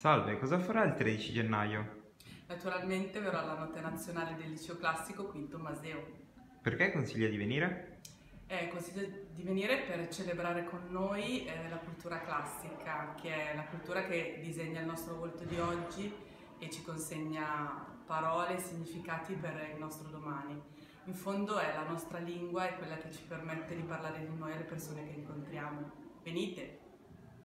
Salve, cosa farà il 13 gennaio? Naturalmente verrò alla Notte Nazionale del Liceo Classico qui Tommaseo. Perché consiglia di venire? Consiglio di venire per celebrare con noi la cultura classica, che è la cultura che disegna il nostro volto di oggi e ci consegna parole e significati per il nostro domani. In fondo è la nostra lingua, è quella che ci permette di parlare di noi alle persone che incontriamo. Venite!